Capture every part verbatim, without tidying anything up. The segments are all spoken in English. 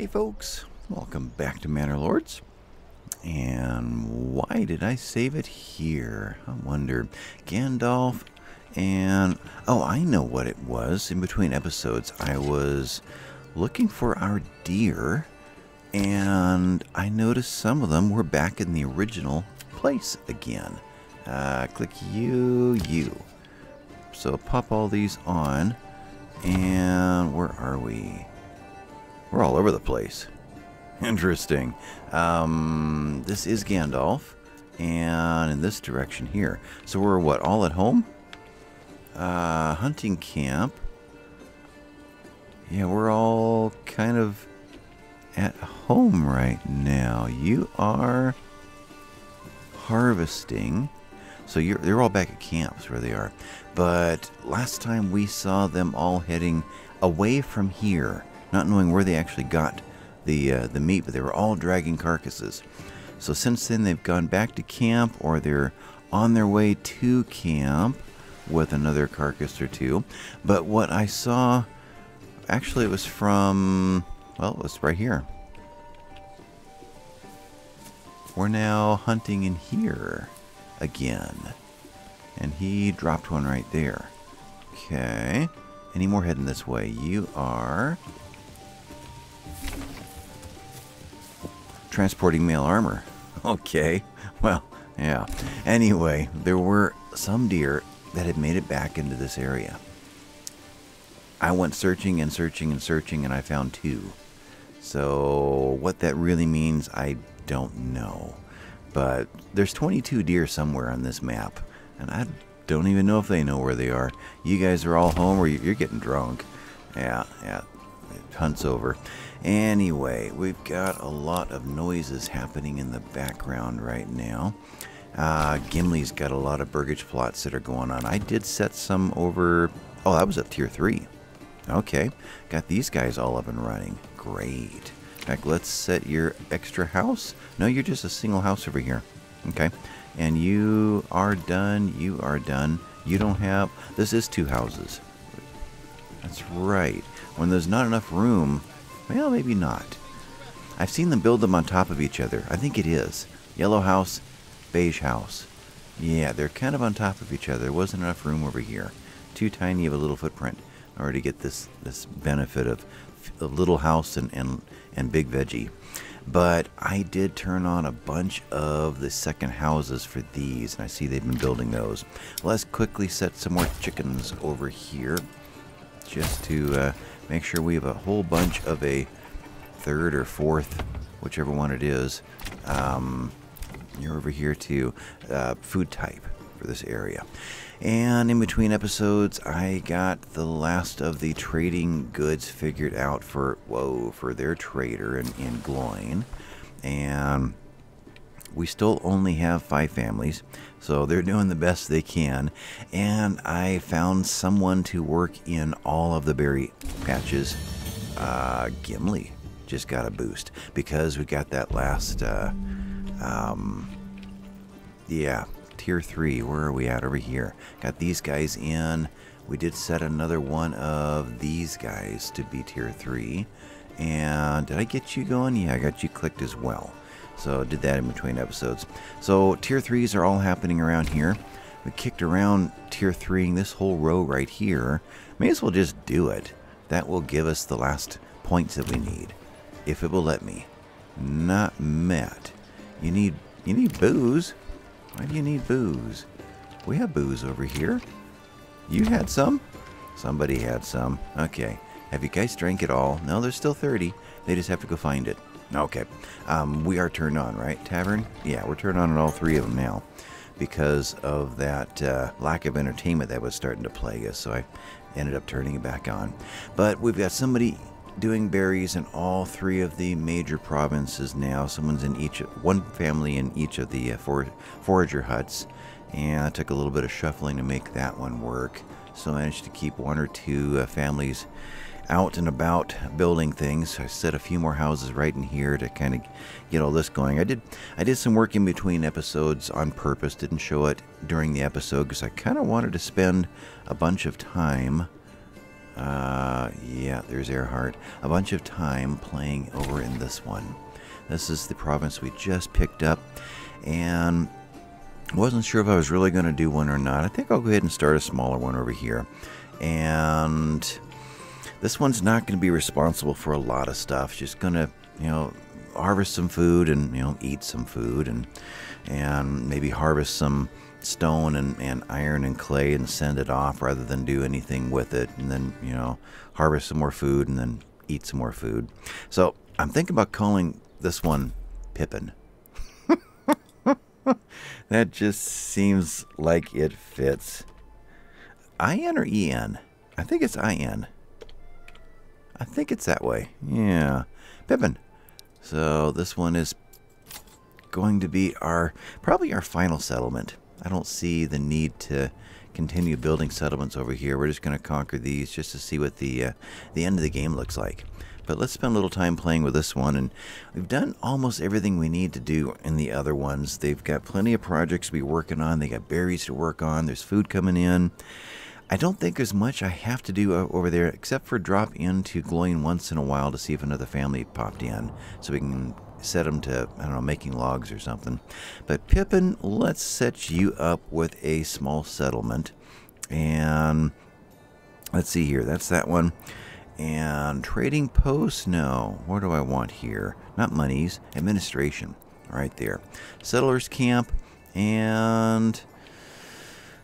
Hey folks, welcome back to Manor Lords. And why did I save it here? I wonder. Gandalf and... oh, I know what it was. In between episodes, I was looking for our deer. And I noticed some of them were back in the original place again. Uh, click you, you. So pop all these on. And where are we? We're all over the place. Interesting. Um, this is Gandalf. And in this direction here. So we're what, all at home? Uh, hunting camp. Yeah, we're all kind of at home right now. You are harvesting. So you're, they're all back at camps where they are. But last time we saw them all heading away from here, not knowing where they actually got the uh, the meat, but they were all dragging carcasses. So since then they've gone back to camp, or they're on their way to camp with another carcass or two. But what I saw, actually it was from, well, it was right here. We're now hunting in here again, and he dropped one right there. Okay, any more heading this way? You are transporting mail armor. Okay, well, yeah, anyway, there were some deer that had made it back into this area. I went searching and searching and searching, and I found two. So what that really means, I don't know. But there's twenty-two deer somewhere on this map, and I don't even know if they know where they are. You guys are all home, or you're getting drunk. Yeah, yeah, hunt's over. Anyway, we've got a lot of noises happening in the background right now. Uh, Gimli's got a lot of burgage plots that are going on. I did set some over... oh, that was a tier three. Okay, got these guys all up and running. Great. In fact, let's set your extra house. No, you're just a single house over here. Okay. And you are done. You are done. You don't have... this is two houses. That's right. When there's not enough room... well, maybe not. I've seen them build them on top of each other. I think it is. Yellow house, beige house. Yeah, they're kind of on top of each other. There wasn't enough room over here. Too tiny of a little footprint in order to get this, this benefit of a little house and... and and big veggie. But I did turn on a bunch of the second houses for these, and I see they've been building those. Let's quickly set some more chickens over here just to uh, make sure we have a whole bunch of a third or fourth, whichever one it is. Um, you're over here to uh, food type for this area. And in between episodes, I got the last of the trading goods figured out for, whoa, for their trader in, in Gloin. And we still only have five families, so they're doing the best they can. And I found someone to work in all of the berry patches. Uh, Gimli just got a boost because we got that last, uh, um, yeah. Tier three, where are we at? Over here. Got these guys in. We did set another one of these guys to be tier three. And did I get you going? Yeah, I got you clicked as well. So did that in between episodes. So tier threes are all happening around here. We kicked around tier threeing this whole row right here. May as well just do it. That will give us the last points that we need. If it will let me. Not met. You need, you need booze. Why do you need booze? We have booze over here. You had some? Somebody had some. Okay. Have you guys drank it all? No, there's still thirty. They just have to go find it. Okay. Um, we are turned on, right? Tavern? Yeah, we're turned on at all three of them now because of that uh, lack of entertainment that was starting to plague us. So I ended up turning it back on. But we've got somebody doing berries in all three of the major provinces now. Someone's in each, one family in each of the uh, for, forager huts, and I took a little bit of shuffling to make that one work. So I managed to keep one or two uh, families out and about building things. So I set a few more houses right in here to kind of get all this going. I did, I did some work in between episodes on purpose. Didn't show it during the episode because I kind of wanted to spend a bunch of time Uh, yeah, there's Earhart. A bunch of time playing over in this one. This is the province we just picked up, and wasn't sure if I was really going to do one or not. I think I'll go ahead and start a smaller one over here. And this one's not going to be responsible for a lot of stuff. Just going to, you know, harvest some food and, you know, eat some food and and maybe harvest some stone and, and iron and clay and send it off rather than do anything with it. And then, you know, harvest some more food and then eat some more food. So I'm thinking about calling this one Pippin. That just seems like it fits. I N or E N? I think it's I N. I think it's that way. Yeah. Pippin. So this one is going to be our, probably our final settlement. I don't see the need to continue building settlements over here. We're just going to conquer these just to see what the, uh, the end of the game looks like. But let's spend a little time playing with this one. And we've done almost everything we need to do in the other ones. They've got plenty of projects to be working on. They got berries to work on. There's food coming in. I don't think there's much I have to do over there except for drop into Gloin once in a while to see if another family popped in. So we can set them to, I don't know, making logs or something. But Pippin, let's set you up with a small settlement. And let's see here. That's that one. And trading posts? No. What do I want here? Not monies. Administration. Right there. Settlers camp. And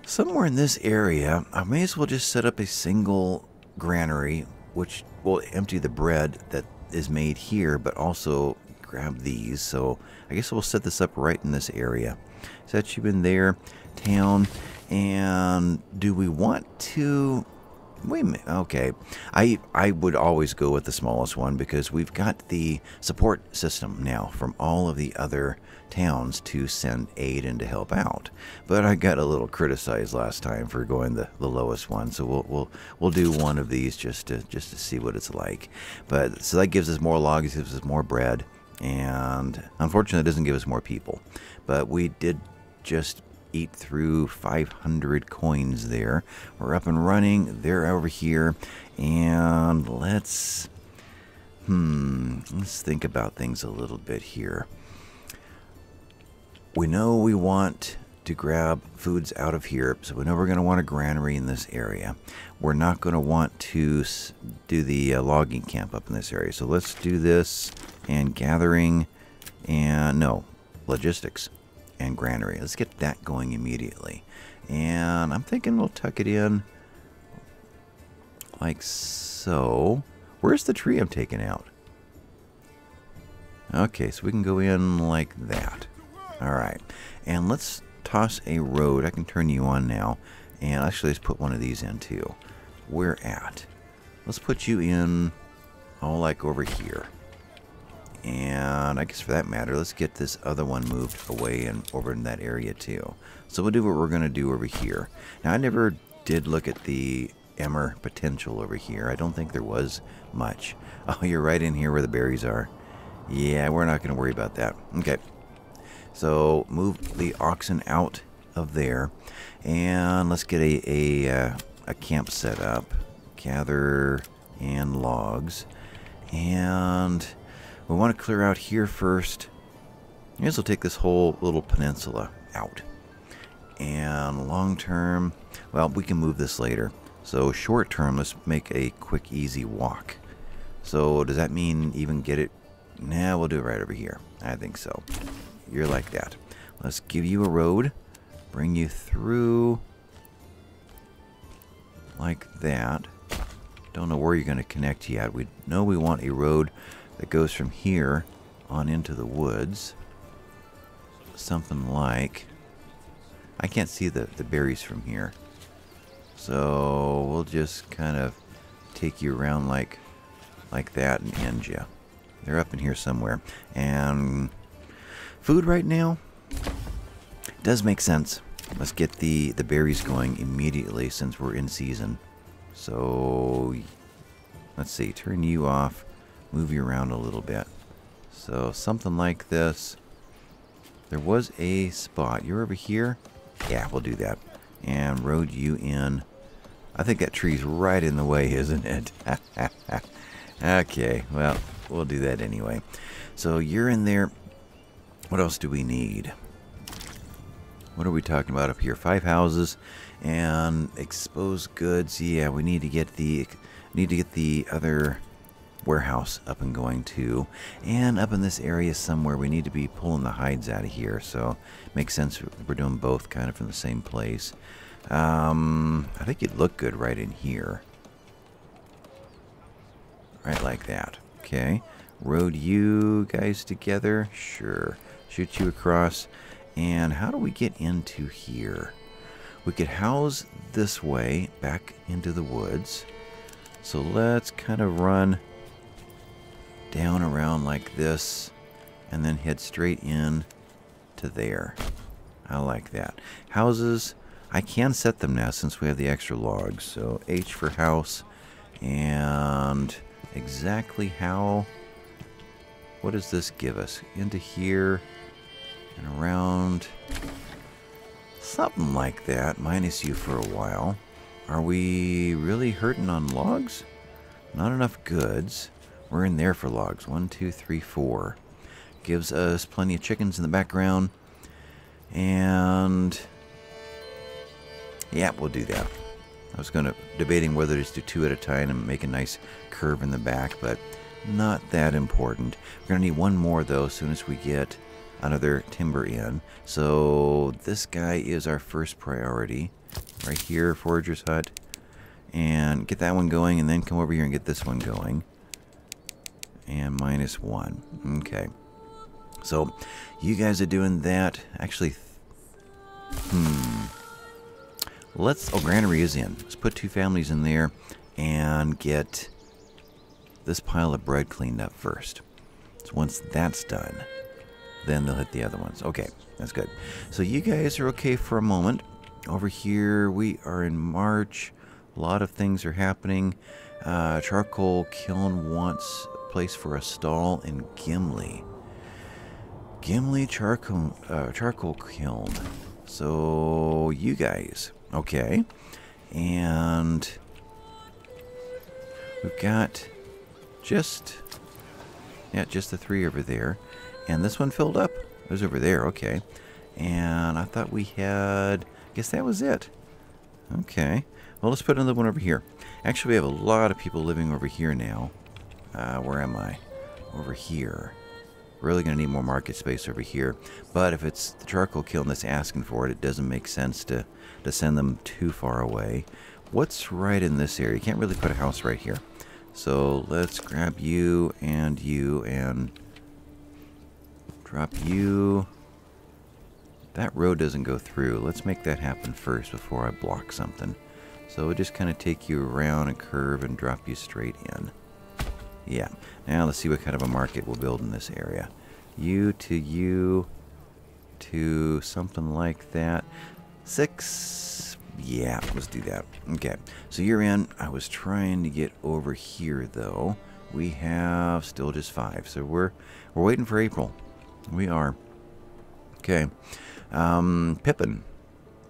somewhere in this area, I may as well just set up a single granary, which will empty the bread that is made here, but also grab these. So I guess we'll set this up right in this area. Set you in there, town, and do we want to... Wait a minute, okay. I, I would always go with the smallest one because we've got the support system now from all of the other towns to send aid and to help out. But I got a little criticized last time for going the, the lowest one, so we'll we'll we'll do one of these just to just to see what it's like. But so that gives us more logs, gives us more bread, and unfortunately it doesn't give us more people. But we did just eat through five hundred coins there. We're up and running. They're over here. And let's hmm let's think about things a little bit here. We know we want to grab foods out of here, so we know we're going to want a granary in this area. We're not going to want to do the uh, logging camp up in this area. So let's do this and gathering and no, logistics and granary. Let's get that going immediately. And I'm thinking we'll tuck it in like so. Where's the tree I'm taking out? Okay, so we can go in like that. All right, and let's toss a road. I can turn you on now, and actually let's put one of these in too. Where at? Let's put you in, all like over here. And I guess for that matter, let's get this other one moved away and over in that area too. So we'll do what we're going to do over here. Now, I never did look at the emmer potential over here. I don't think there was much. Oh, you're right in here where the berries are. Yeah, we're not going to worry about that. Okay. So move the oxen out of there. And let's get a, a, uh, a camp set up. Gather and logs. And we want to clear out here first. May as well take this whole little peninsula out. And long term, well, we can move this later. So short term, let's make a quick, easy walk. So does that mean even get it? Nah, we'll do it right over here. I think so. You're like that. Let's give you a road. Bring you through like that. Don't know where you're going to connect yet. We know we want a road that goes from here on into the woods. Something like... I can't see the, the berries from here. So we'll just kind of take you around like, like that and end you. They're up in here somewhere. And food right now does make sense. Let's get the, the berries going immediately since we're in season. So let's see. Turn you off. Move you around a little bit. So something like this. There was a spot. You're over here? Yeah, we'll do that. And road you in I think that tree's right in the way, isn't it? Okay, well, we'll do that anyway. So you're in there. What else do we need? What are we talking about up here? Five houses and exposed goods. Yeah, we need to get the need to get the other warehouse up and going too. And up in this area somewhere, we need to be pulling the hides out of here. So makes sense we're doing both kind of from the same place. Um, I think you'd look good right in here, right like that. Okay, road you guys together. Sure, shoot you across. And how do we get into here? We could house this way back into the woods. So let's kind of run down around like this and then head straight in to there. I like that. Houses, I can set them now since we have the extra logs. So H for house. And exactly how, what does this give us? Into here. And around something like that, minus you for a while. Are we really hurting on logs? Not enough goods. We're in there for logs. One, two, three, four. Gives us plenty of chickens in the background. And yeah, we'll do that. I was gonna debating whether to just do two at a time and make a nice curve in the back, but not that important. We're gonna need one more though as soon as we get another timber in. So this guy is our first priority right here, forager's hut, and get that one going, and then come over here and get this one going. And minus one. Okay, so you guys are doing that. Actually, hmm let's, oh, granary is in. Let's put two families in there and get this pile of bread cleaned up first. So once that's done, then they'll hit the other ones. Okay, that's good. So you guys are okay for a moment. Over here, we are in March. A lot of things are happening. Uh, charcoal kiln wants a place for a stall in Gimli. Gimli charcoal, uh, charcoal kiln. So you guys, okay. And we've got just, yeah, just the three over there. And this one filled up. It was over there, okay. And I thought we had, I guess that was it. Okay. Well, let's put another one over here. Actually, we have a lot of people living over here now. Uh, where am I? Over here. Really going to need more market space over here. But if it's the charcoal kiln that's asking for it, it doesn't make sense to, to send them too far away. What's right in this area? You can't really put a house right here. So let's grab you and you and... drop you. That road doesn't go through. Let's make that happen first before I block something. So we'll just kind of take you around a curve and drop you straight in. Yeah. Now let's see what kind of a market we'll build in this area. You to you to something like that. Six. Yeah, let's do that. Okay. So you're in. I was trying to get over here though. We have still just five. So we're we're waiting for April. We are. Okay. Um, Pippin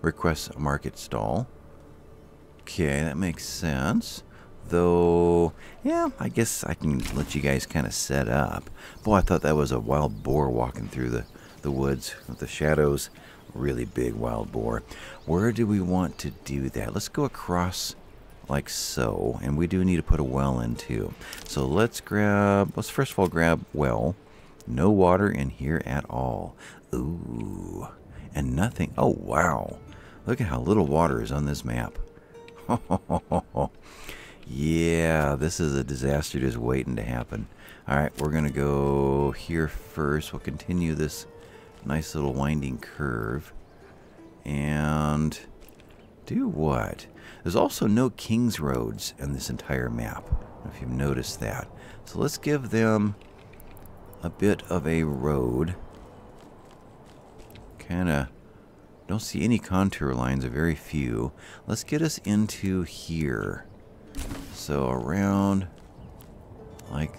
requests a market stall. Okay, that makes sense. Though, yeah, I guess I can let you guys kind of set up. Boy, I thought that was a wild boar walking through the, the woods with the shadows. Really big wild boar. Where do we want to do that? Let's go across like so. And we do need to put a well in too. So let's grab, let's first of all grab well. No water in here at all. Ooh. And nothing. Oh, wow. Look at how little water is on this map. Yeah, this is a disaster just waiting to happen. All right, we're going to go here first. We'll continue this nice little winding curve. And do what? There's also no King's Roads in this entire map, if you've noticed that. So let's give them... a bit of a road. Kinda don't see any contour lines, or very few. Let's get us into here. So around like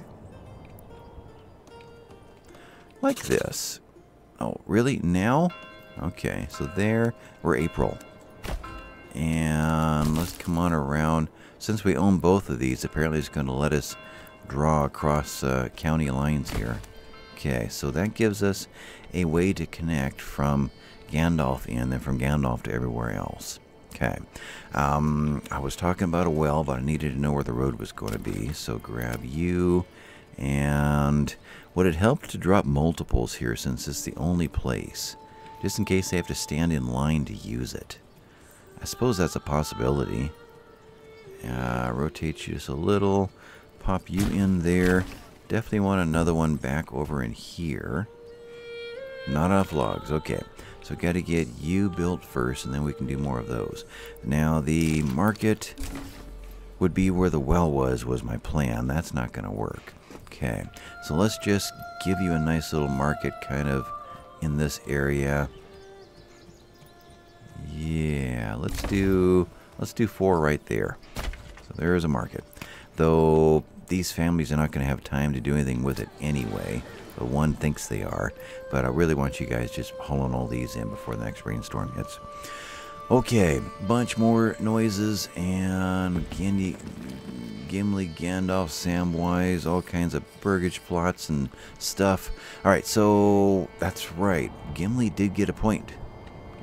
like this. Oh, really? Now? Okay, so there we're April. and let's come on around. Since we own both of these, apparently it's going to let us draw across uh, county lines here. Okay, so that gives us a way to connect from Gandalf in, then from Gandalf to everywhere else. Okay, um, I was talking about a well, but I needed to know where the road was going to be, so grab you. And would it help to drop multiples here, since it's the only place, just in case they have to stand in line to use it? I suppose that's a possibility. Uh, rotate you just a little, pop you in there. Definitely want another one back over in here. Not enough logs. Okay, so got to get you built first, and then we can do more of those. Now the market would be where the well was was my plan. That's not going to work. Okay, so let's just give you a nice little market kind of in this area. Yeah, let's do let's do four right there. So there is a market, though these families are not going to have time to do anything with it anyway. The one thinks they are, but I really want you guys just hauling all these in before the next rainstorm hits. Okay, bunch more noises, and Gimli, Gimli, Gandalf, Samwise, all kinds of burgage plots and stuff. Alright, so that's right. Gimli did get a point.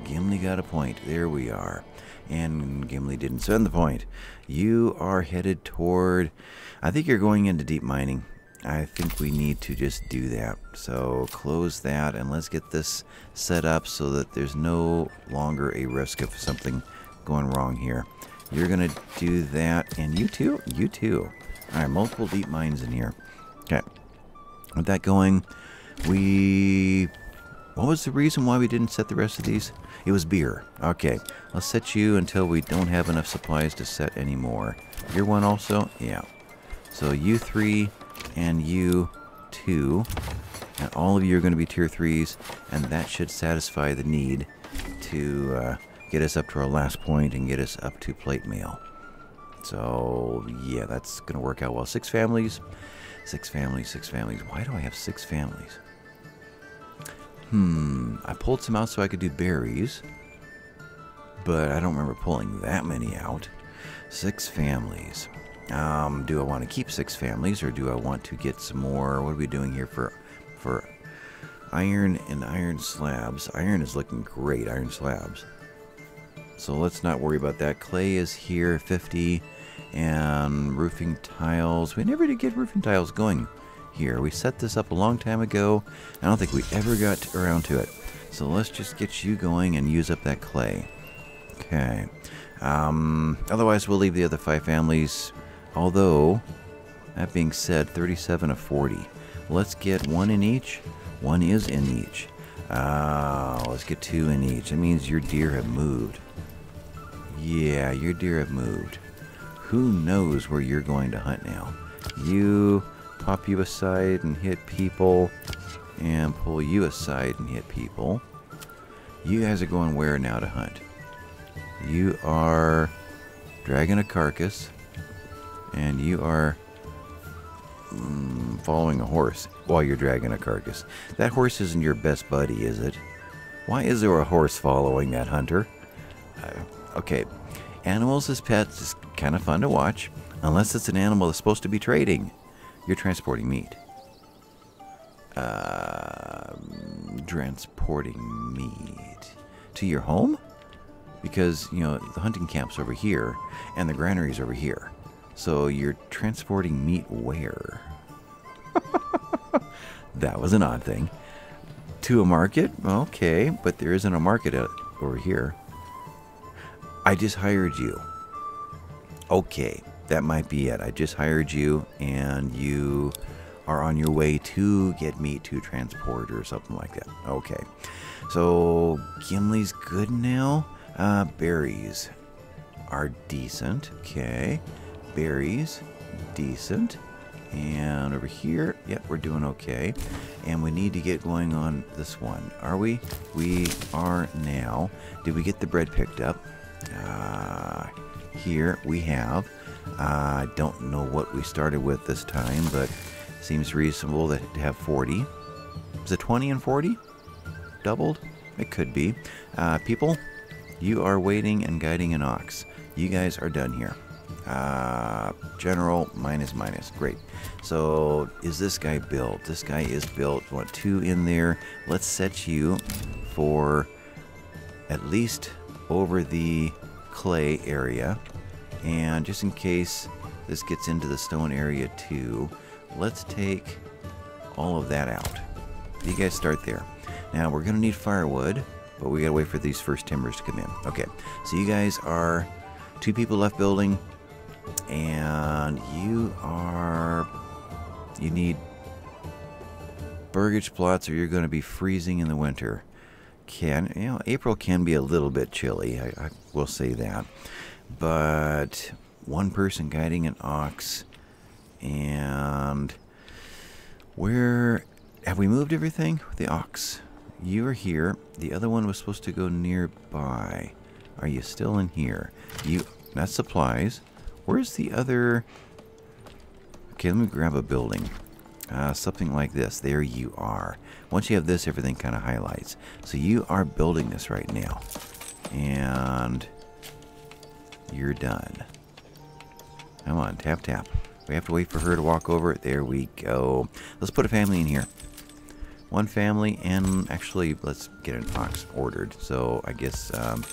Gimli got a point. There we are. And Gimli didn't spend the point. You are headed toward... I think you're going into deep mining. I think we need to just do that. So close that, and let's get this set up so that there's no longer a risk of something going wrong here. You're gonna do that, and you too, you too. All right, multiple deep mines in here. Okay, with that going, we... What was the reason why we didn't set the rest of these? It was beer. Okay, I'll set you until we don't have enough supplies to set any more. Your one also? Yeah. So you three... and you too, and all of you are going to be tier threes, and that should satisfy the need to uh, get us up to our last point and get us up to plate mail. So yeah, that's going to work out well. Six families, six families, six families. Why do I have six families? Hmm, I pulled some out so I could do berries, but I don't remember pulling that many out. Six families. Um, do I want to keep six families, or do I want to get some more? What are we doing here for for iron and iron slabs? Iron is looking great, iron slabs. So let's not worry about that. Clay is here, fifty, and roofing tiles. We never did get roofing tiles going here. We set this up a long time ago. I don't think we ever got around to it. So let's just get you going and use up that clay. Okay. Um, otherwise, we'll leave the other five families... Although, that being said, thirty-seven of forty. Let's get one in each. One is in each. Uh, let's get two in each. That means your deer have moved. Yeah, your deer have moved. Who knows where you're going to hunt now? You, pop you aside and hit people. And pull you aside and hit people. You guys are going where now to hunt? You are dragging a carcass. And you are mm, following a horse while you're dragging a carcass. That horse isn't your best buddy, is it? Why is there a horse following that hunter? Uh, okay, animals as pets is kind of fun to watch, unless it's an animal that's supposed to be trading. You're transporting meat. Uh, transporting meat to your home? Because, you know, the hunting camp's over here, and the granary's over here. So you're transporting meat where? That was an odd thing. To a market? Okay, but there isn't a market out over here. I just hired you. Okay, that might be it. I just hired you, and you are on your way to get meat to transport or something like that. Okay, so Gimli's good now. Uh, berries are decent. Okay. Berries, decent. And over here, yep, we're doing okay. And we need to get going on this one. Are we? We are now. Did we get the bread picked up? Uh, here we have. I uh, don't know what we started with this time, but seems reasonable that to have forty. Is it twenty and forty? Doubled? It could be. Uh, people? You are waiting and guiding an ox. You guys are done here. Uh, general, minus, minus. Great. So, is this guy built? This guy is built. Want two in there. Let's set you for at least over the clay area. And just in case this gets into the stone area too, let's take all of that out. You guys start there. Now, we're going to need firewood, but we got to wait for these first timbers to come in. Okay, so you guys are two people left building. And you are, you need burgage plots or you're going to be freezing in the winter. Can, you know, April can be a little bit chilly, I, I will say that. But one person guiding an ox, and where, have we moved everything? The ox. You're here. The other one was supposed to go nearby. Are you still in here? You, that's supplies. Where's the other? Okay, let me grab a building. Uh, something like this. There you are. Once you have this, everything kind of highlights. So you are building this right now. And you're done. Come on, tap, tap. We have to wait for her to walk over. There we go. Let's put a family in here. One family, and actually, let's get an ox ordered. So I guess, um,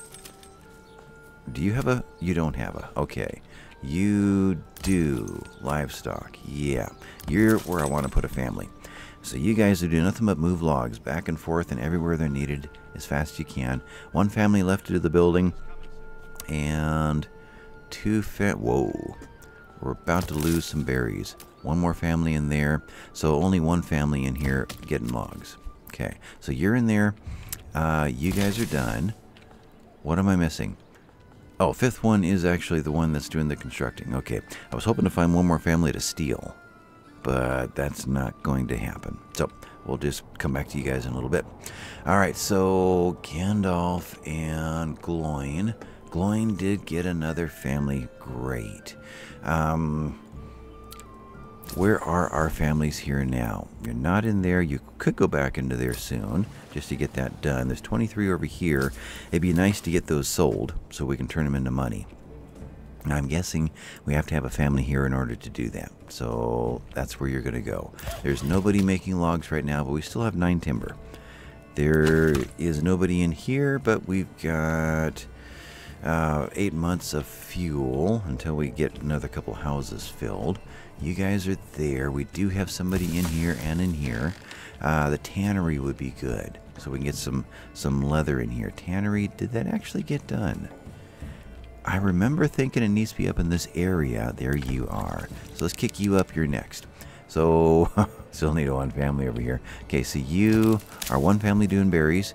do you have a? You don't have a. Okay. You do livestock. Yeah, you're where I want to put a family. So you guys are doing nothing but move logs back and forth and everywhere they're needed as fast as you can. One family left to the building, and two fa- whoa, we're about to lose some berries. One more family in there. So only one family in here getting logs. Okay, so you're in there. Uh, you guys are done. What am I missing? Oh, fifth one is actually the one that's doing the constructing. Okay, I was hoping to find one more family to steal, but that's not going to happen. So we'll just come back to you guys in a little bit. All right, so Gandalf and Gloin. Gloin did get another family. Great. Um, where are our families here now? You're not in there. You could go back into there soon just to get that done. There's twenty-three over here. It'd be nice to get those sold so we can turn them into money. Now, I'm guessing we have to have a family here in order to do that. So that's where you're going to go. There's nobody making logs right now, but we still have nine timber. There is nobody in here, but we've got uh, eight months of fuel until we get another couple houses filled. You guys are there. We do have somebody in here and in here. Uh, the tannery would be good. So we can get some, some leather in here. Tannery, did that actually get done? I remember thinking it needs to be up in this area. There you are. So let's kick you up. You're next. So, still need a one family over here. Okay, so you are one family doing berries.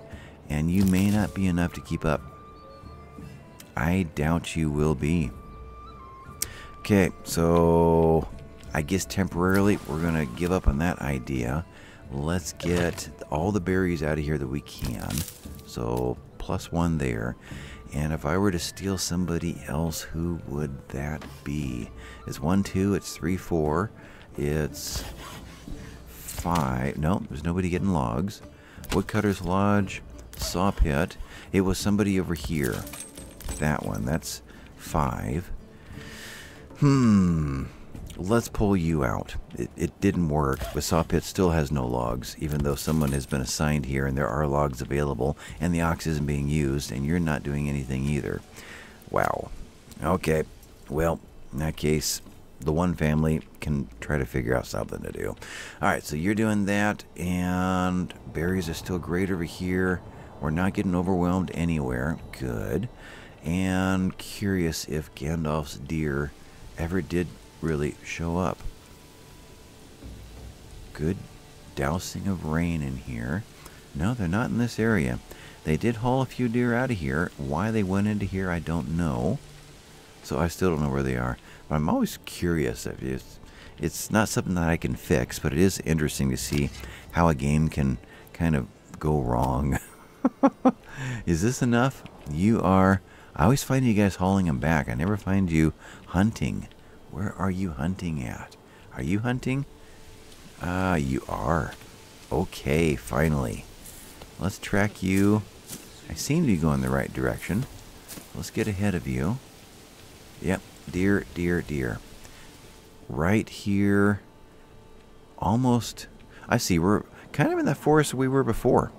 And you may not be enough to keep up. I doubt you will be. Okay, so I guess temporarily we're going to give up on that idea. Let's get all the berries out of here that we can. So plus one there. And if I were to steal somebody else, who would that be? It's one, two, it's three, four, it's five. No, there's nobody getting logs. Woodcutter's Lodge, Saw Pit. It was somebody over here. That one, that's five. Hmm. Let's pull you out. It, it didn't work. The saw pit still has no logs, even though someone has been assigned here and there are logs available, and the ox isn't being used, and you're not doing anything either. Wow. Okay. Well, in that case, the one family can try to figure out something to do. All right, so you're doing that, and berries are still great over here. We're not getting overwhelmed anywhere. Good. And curious if Gandalf's deer ever did really show up. Good dousing of rain in here. No, they're not in this area. They did haul a few deer out of here. Why they went into here, I don't know. So I still don't know where they are. But I'm always curious. If it's, it's not something that I can fix, but it is interesting to see how a game can kind of go wrong. Is this enough? You are... I always find you guys hauling them back. I never find you hunting. Where are you hunting at? Are you hunting? Ah, uh, you are. Okay, finally. Let's track you. I seem to be going the right direction. Let's get ahead of you. Yep, deer, deer, deer. Right here. Almost. I see, we're kind of in the forest we were before.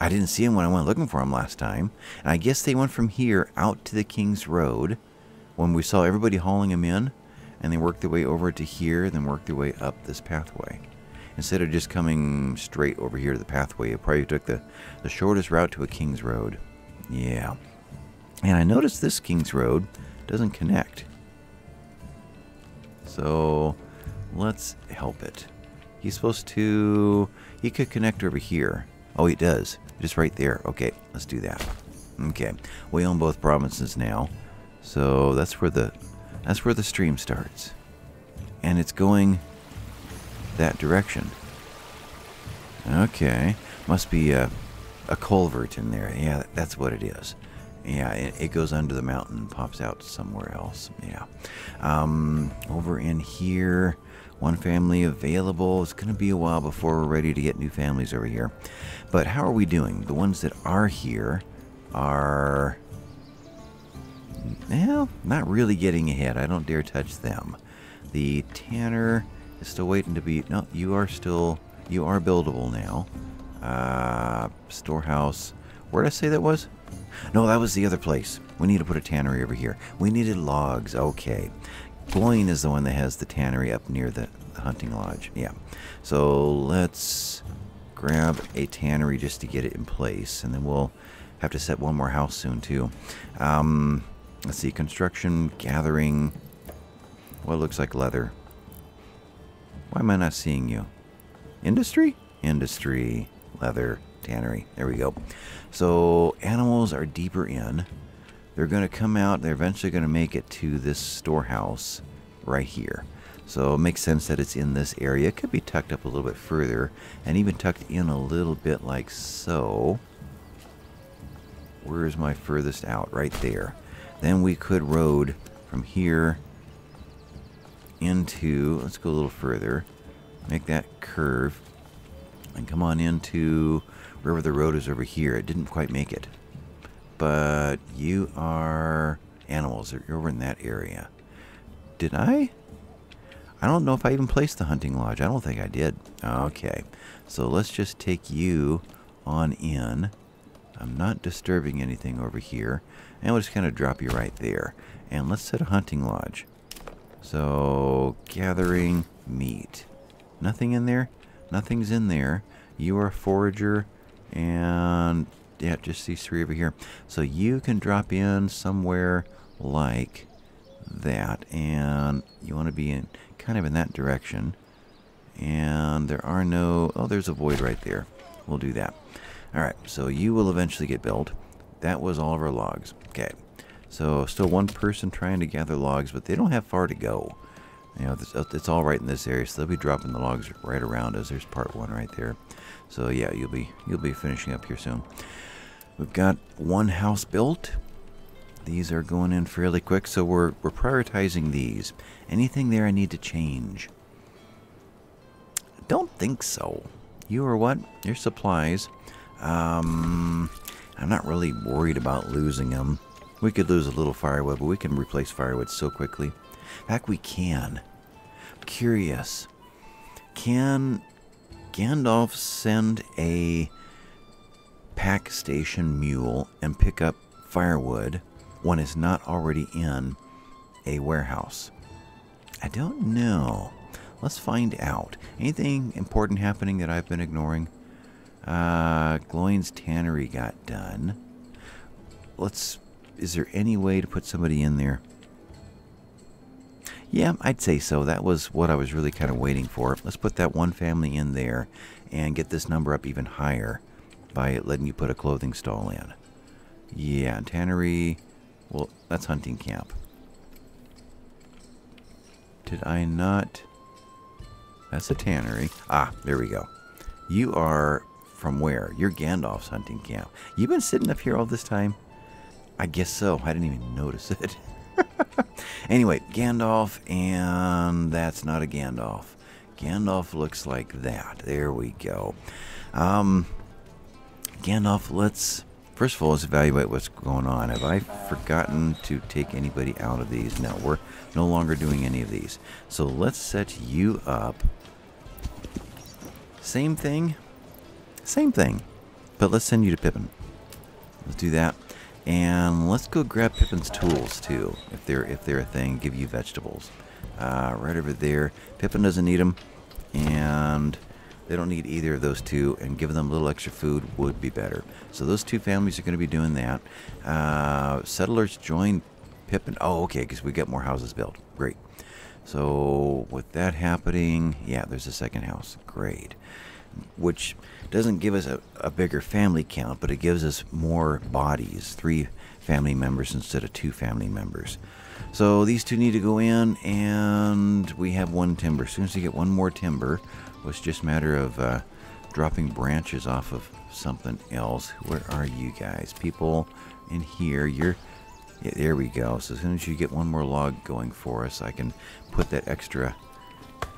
I didn't see him when I went looking for him last time. And I guess they went from here out to the King's Road when we saw everybody hauling him in. And they worked their way over to here, then worked their way up this pathway. Instead of just coming straight over here to the pathway, it probably took the, the shortest route to a King's Road. Yeah. And I noticed this King's Road doesn't connect. So let's help it. He's supposed to... He could connect over here. Oh, he does. Just right there. Okay, let's do that. Okay. We own both provinces now. So that's where the... That's where the stream starts. And it's going that direction. Okay. Must be a, a culvert in there. Yeah, that's what it is. Yeah, it, it goes under the mountain and pops out somewhere else. Yeah. Um, over in here, one family available. It's going to be a while before we're ready to get new families over here. But how are we doing? The ones that are here are... Well, not really getting ahead. I don't dare touch them. The tanner is still waiting to be... No, you are still... You are buildable now. Uh, storehouse. Where did I say that was? No, that was the other place. We need to put a tannery over here. We needed logs. Okay. Gloin is the one that has the tannery up near the, the hunting lodge. Yeah. So let's grab a tannery just to get it in place. And then we'll have to set one more house soon, too. Um... Let's see, construction, gathering, what looks like leather. Why am I not seeing you? Industry? Industry, leather, tannery. There we go. So animals are deeper in. They're going to come out. They're eventually going to make it to this storehouse right here. So it makes sense that it's in this area. It could be tucked up a little bit further and even tucked in a little bit like so. Where is my furthest out? Right there. Then we could road from here into, let's go a little further, make that curve, and come on into wherever the road is over here. It didn't quite make it. But you are animals. You're over in that area. Did I? I don't know if I even placed the hunting lodge. I don't think I did. Okay. So let's just take you on in. I'm not disturbing anything over here. And we'll just kind of drop you right there. And let's set a hunting lodge. So, gathering meat. Nothing in there? Nothing's in there. You are a forager. And, yeah, just these three over here. So you can drop in somewhere like that. And you want to be in kind of in that direction. And there are no... Oh, there's a void right there. We'll do that. Alright, so you will eventually get built. That was all of our logs. Okay. So, still one person trying to gather logs, but they don't have far to go. You know, it's all right in this area, so they'll be dropping the logs right around us. There's part one right there. So, yeah, you'll be you'll be finishing up here soon. We've got one house built. These are going in fairly quick, so we're, we're prioritizing these. Anything there I need to change? Don't think so. You are what? Your supplies. Um... I'm not really worried about losing them. We could lose a little firewood, but we can replace firewood so quickly. In fact, we can. I'm curious. Can Gandalf send a pack station mule and pick up firewood when it's not already in a warehouse? I don't know. Let's find out. Anything important happening that I've been ignoring? Uh, Gloin's tannery got done. Let's, is there any way to put somebody in there? Yeah, I'd say so. That was what I was really kind of waiting for. Let's put that one family in there and get this number up even higher by letting you put a clothing stall in. Yeah, tannery, well, that's hunting camp. Did I not? That's a tannery. Ah, there we go. You are... From where? You're Gandalf's hunting camp. You've been sitting up here all this time? I guess so. I didn't even notice it. Anyway, Gandalf, and that's not a Gandalf. Gandalf looks like that. There we go. Um, Gandalf, let's First of all, let's evaluate what's going on. Have I forgotten to take anybody out of these? No, we're no longer doing any of these. So let's set you up. Same thing. Same thing. But let's send you to Pippin. Let's do that. And let's go grab Pippin's tools, too, if they're, if they're a thing. Give you vegetables. Uh, right over there. Pippin doesn't need them. And they don't need either of those two, and giving them a little extra food would be better. So those two families are going to be doing that. Uh, settlers join Pippin. Oh, okay, because we got more houses built. Great. So with that happening, yeah, there's a second house. Great. Which doesn't give us a, a bigger family count, but it gives us more bodies. Three family members instead of two family members. So these two need to go in, and we have one timber. As soon as we get one more timber, well, it's just a matter of uh, dropping branches off of something else. Where are you guys? People in here. You're, yeah, there we go. So as soon as you get one more log going for us, I can put that extra,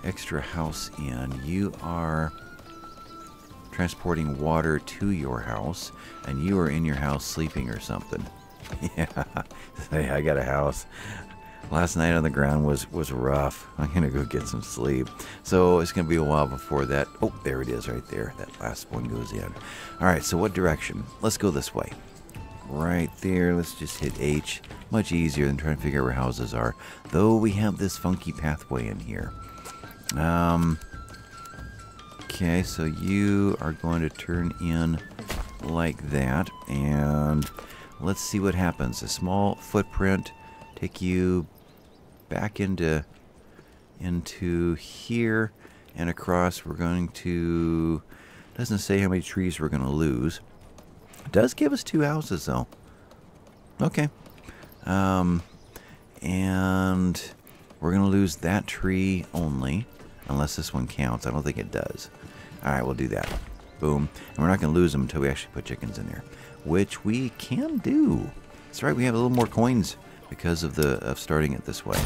extra house in. You are transporting water to your house, and you are in your house sleeping or something. Yeah, I got a house. Last night on the ground was, was rough. I'm going to go get some sleep. So it's going to be a while before that. Oh, there it is right there. That last one goes in. All right, so what direction? Let's go this way. Right there. Let's just hit H. Much easier than trying to figure out where houses are. Though we have this funky pathway in here. Um. Okay, so you are going to turn in like that. And let's see what happens. A small footprint. Take you back into into here and across. We're going to, doesn't say how many trees we're going to lose. It does give us two houses though. Okay. Um, and we're going to lose that tree only, unless this one counts. I don't think it does. All right, we'll do that. Boom. And we're not going to lose them until we actually put chickens in there, which we can do. That's right. We have a little more coins because of the of starting it this way.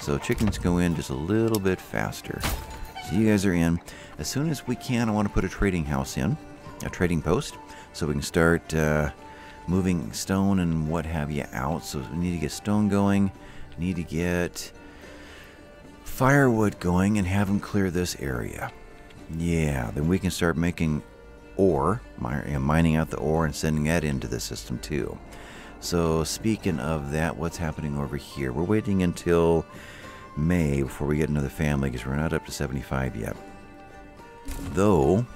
So chickens go in just a little bit faster. So you guys are in. As soon as we can, I want to put a trading house in, a trading post, so we can start uh, moving stone and what have you out. So we need to get stone going, need to get firewood going and have them clear this area. Yeah, then we can start making ore, mining out the ore and sending that into the system too. So speaking of that, what's happening over here? We're waiting until May before we get another family because we're not up to seventy-five yet. Though,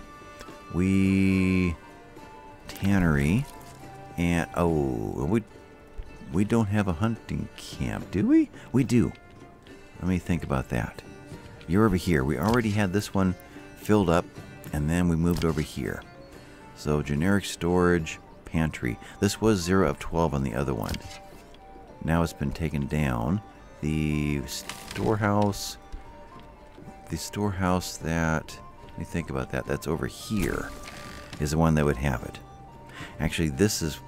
we... Tannery and... Oh, we, we don't have a hunting camp, do we? We do. Let me think about that. You're over here. We already had this one filled up and then we moved over here. So generic storage... Pantry. This was zero of twelve on the other one. Now it's been taken down. The storehouse, the storehouse that, let me think about that, that's over here is the one that would have it. Actually, this is,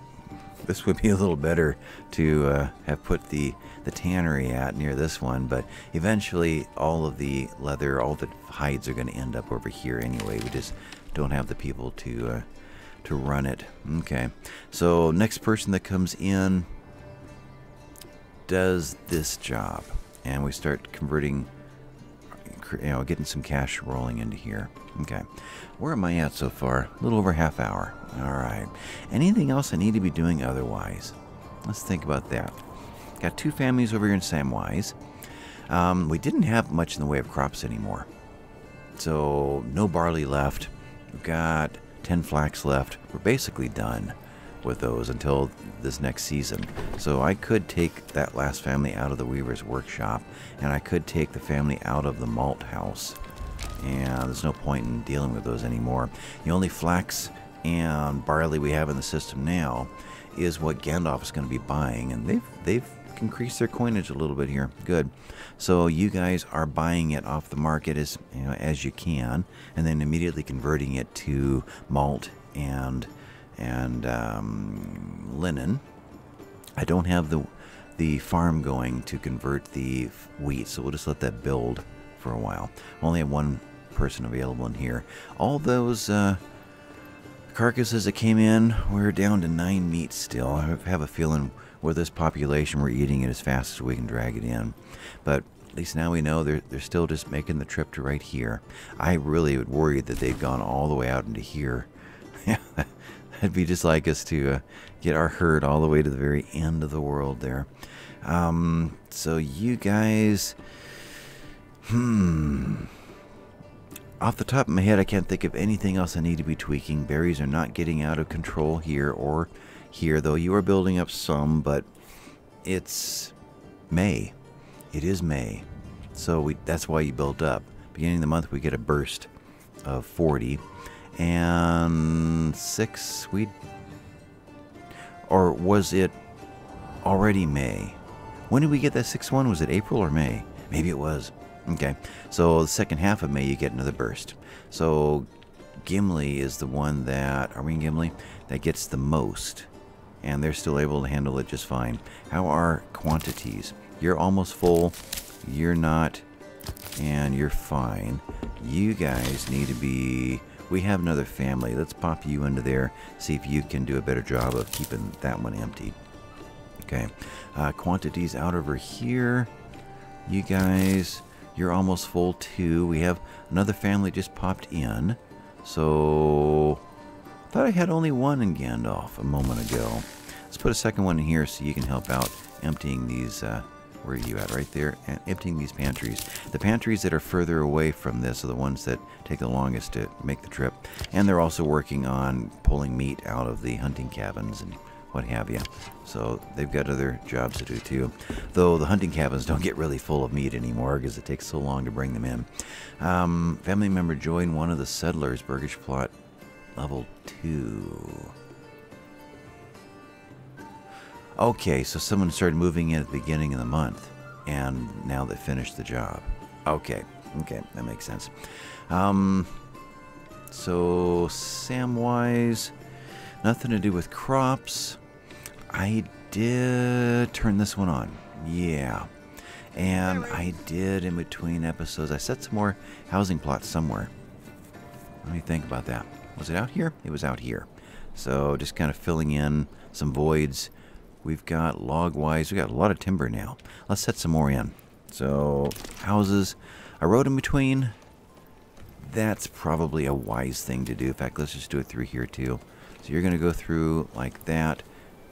this would be a little better to uh, have put the, the tannery at near this one, but eventually all of the leather, all the hides are going to end up over here anyway. We just don't have the people to uh, to run it. Okay, so next person that comes in does this job and we start converting, you know, getting some cash rolling into here. Okay, where am I at so far? A little over half hour. All right, anything else I need to be doing otherwise? Let's think about that. Got two families over here in Samwise. Um, we didn't have much in the way of crops anymore, so no barley left. We've got ten flax left. We're basically done with those until this next season. So I could take that last family out of the Weaver's Workshop, and I could take the family out of the Malt House. And there's no point in dealing with those anymore. The only flax and barley we have in the system now is what Gandalf is going to be buying, and they've, they've increased their coinage a little bit here. Good. So you guys are buying it off the market as, you know, as you can, and then immediately converting it to malt and and um, linen. I don't have the the farm going to convert the wheat, so we'll just let that build for a while. Only have one person available in here. All those uh, carcasses that came in, we're down to nine meats still. I have a feeling with this population, we're eating it as fast as we can drag it in. But at least now we know they're, they're still just making the trip to right here. I really would worry that they've gone all the way out into here. Yeah, that'd be just like us to uh, get our herd all the way to the very end of the world there. Um, so you guys... Hmm... Off the top of my head, I can't think of anything else I need to be tweaking. Berries are not getting out of control here or here, though you are building up some, but it's May. It is May. So we, that's why you build up. Beginning of the month, we get a burst of forty. And six, we... Or was it already May? When did we get that sixth one? Was it April or May? Maybe it was. Okay, so the second half of May, you get another burst. So Gimli is the one that, are we in Gimli? That gets the most, and they're still able to handle it just fine. How are quantities? You're almost full, you're not, and you're fine. You guys need to be, we have another family. Let's pop you into there, see if you can do a better job of keeping that one empty. Okay, uh, quantities out over here. You guys... You're almost full too. We have another family just popped in. So, I thought I had only one in Gandalf a moment ago. Let's put a second one in here so you can help out emptying these, uh, where are you at? Right there, and emptying these pantries. The pantries that are further away from this are the ones that take the longest to make the trip. And they're also working on pulling meat out of the hunting cabins and what have you. So they've got other jobs to do too. Though the hunting cabins don't get really full of meat anymore because it takes so long to bring them in. Um, family member joined one of the settlers, Burgish Plot, level two. Okay, so someone started moving in at the beginning of the month and now they finished the job. Okay, okay, that makes sense. Um, so Samwise, nothing to do with crops. I did turn this one on. Yeah. And I did, in between episodes, I set some more housing plots somewhere. Let me think about that. Was it out here? It was out here. So just kind of filling in some voids. We've got log-wise. We've got a lot of timber now. Let's set some more in. So houses. A road in between. That's probably a wise thing to do. In fact, let's just do it through here too. So you're going to go through like that.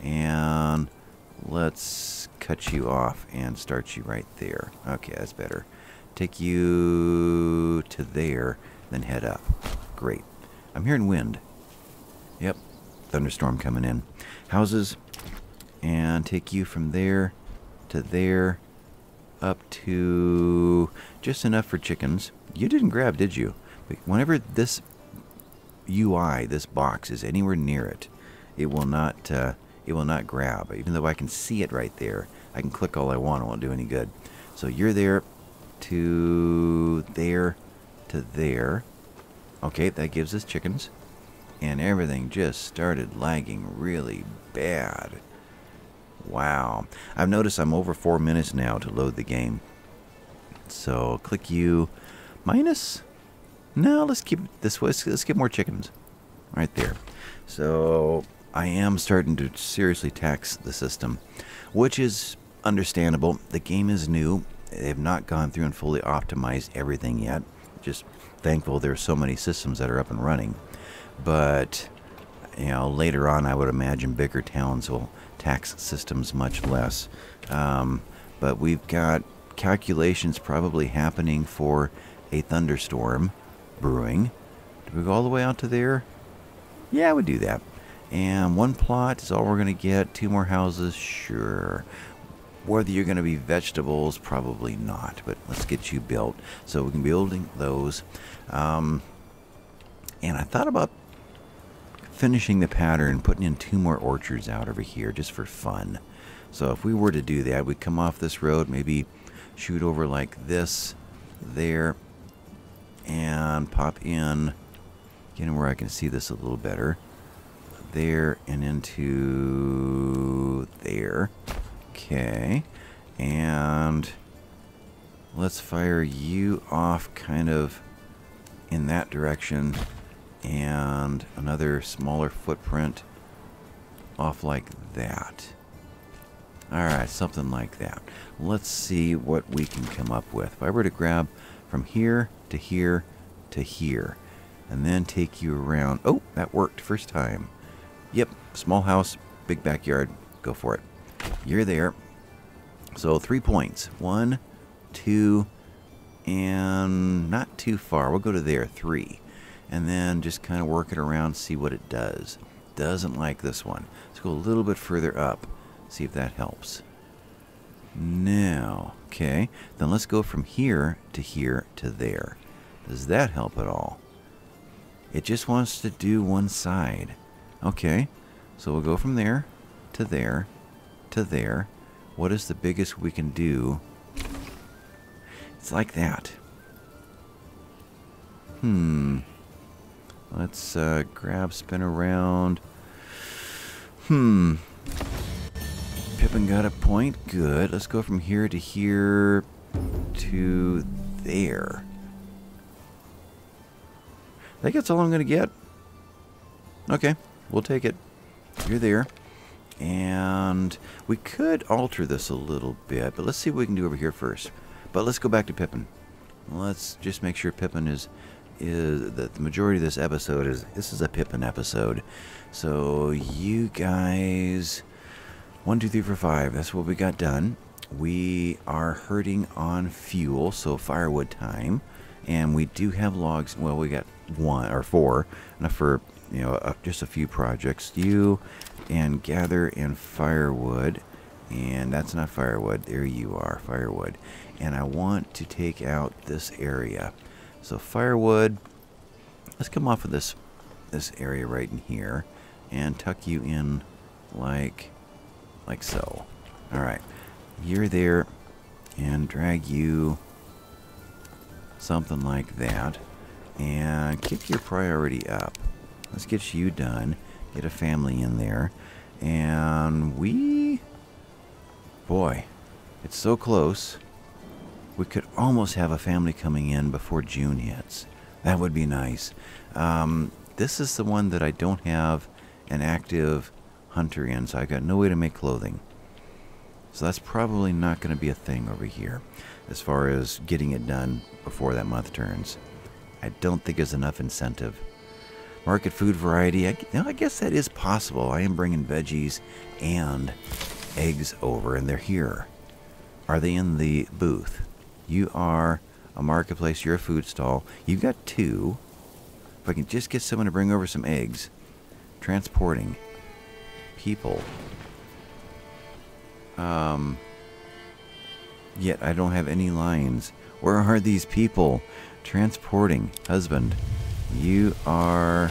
And let's cut you off and start you right there. Okay, that's better. Take you to there, then head up. Great. I'm hearing wind. Yep, thunderstorm coming in. Houses, and take you from there to there, up to just enough for chickens. You didn't grab, did you? But whenever this U I, this box, is anywhere near it, it will not... Uh, It will not grab, even though I can see it right there. I can click all I want, it won't do any good. So you're there, to there, to there. Okay, that gives us chickens. And everything just started lagging really bad. Wow. I've noticed I'm over four minutes now to load the game. So click you, minus? No, let's keep it this way. Let's, let's get more chickens. Right there. So... I am starting to seriously tax the system, which is understandable. The game is new. They have not gone through and fully optimized everything yet. Just thankful there are so many systems that are up and running. But, you know, later on I would imagine bigger towns will tax systems much less. Um, but we've got calculations probably happening for a thunderstorm brewing. Do we go all the way out to there? Yeah, I would do that. And one plot is all we're going to get. Two more houses, sure. Whether you're going to be vegetables, probably not. But let's get you built so we can be building those. Um, and I thought about finishing the pattern, putting in two more orchards out over here just for fun. So if we were to do that, we'd come off this road, maybe shoot over like this, there, and pop in, getting where I can see this a little better. There and into there. Okay, and let's fire you off kind of in that direction and another smaller footprint off like that. Alright, something like that. Let's see what we can come up with. If I were to grab from here to here to here, and then take you around. Oh, that worked first time. Yep, small house, big backyard. Go for it. You're there. So three points. One, two, and not too far. We'll go to there, three. And then just kind of work it around, see what it does. Doesn't like this one. Let's go a little bit further up. See if that helps. Now, okay. Then let's go from here to here to there. Does that help at all? It just wants to do one side. Okay. So we'll go from there to there to there. What is the biggest we can do? It's like that. Hmm. Let's uh, grab, spin around. Hmm. Pippin got a point. Good. Let's go from here to here to there. I think that's all I'm going to get. Okay. We'll take it. You're there. And we could alter this a little bit, but let's see what we can do over here first. But let's go back to Pippin. Let's just make sure Pippin is... is that the majority of this episode is... This is a Pippin episode. So you guys... One, two, three, four, five. That's what we got done. We are hurting on fuel, so firewood time. And we do have logs. Well, we got one or four. Enough for, you know, uh, just a few projects. You and gather and firewood. And that's not firewood. There you are, firewood. And I want to take out this area. So firewood. Let's come off of this, this area right in here. And tuck you in like... like so. Alright. You're there. And drag you. Something like that. And kick your priority up. Let's get you done. Get a family in there. And we... Boy. It's so close. We could almost have a family coming in before June hits. That would be nice. Um, this is the one that I don't have an active... hunter in, so I've got no way to make clothing. So that's probably not going to be a thing over here as far as getting it done before that month turns. I don't think there's enough incentive. Market food variety, I, no, I guess that is possible. I am bringing veggies and eggs over, and they're here. Are they in the booth? You are a marketplace, you're a food stall. You've got two. If I can just get someone to bring over some eggs. Transporting. People. Um, yet I don't have any lines. Where are these people? Transporting. Husband. You are...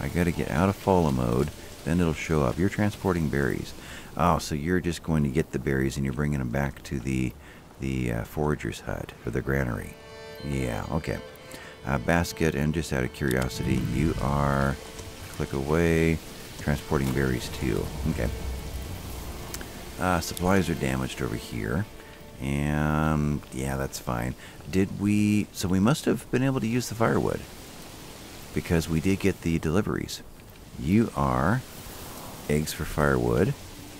I gotta get out of follow mode. Then it'll show up. You're transporting berries. Oh, so you're just going to get the berries and you're bringing them back to the, the uh, forager's hut. Or the granary. Yeah, okay. Uh, basket, and just out of curiosity, you are... click away... transporting berries too. Okay. Uh, supplies are damaged over here. And yeah, that's fine. Did we... So we must have been able to use the firewood. Because we did get the deliveries. You are eggs for firewood.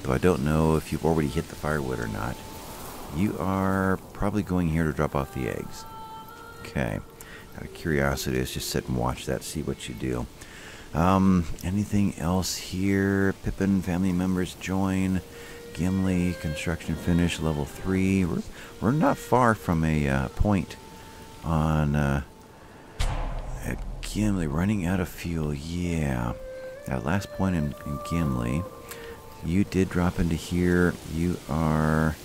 Though I don't know if you've already hit the firewood or not. You are probably going here to drop off the eggs. Okay. Out of curiosity, let's just sit and watch that. See what you do. Um, anything else here? Pippin, family members join. Gimli, construction finish, level three. We're, we're not far from a uh, point on uh, uh, Gimli. Running out of fuel, yeah. That last point in, in Gimli. You did drop into here. You are...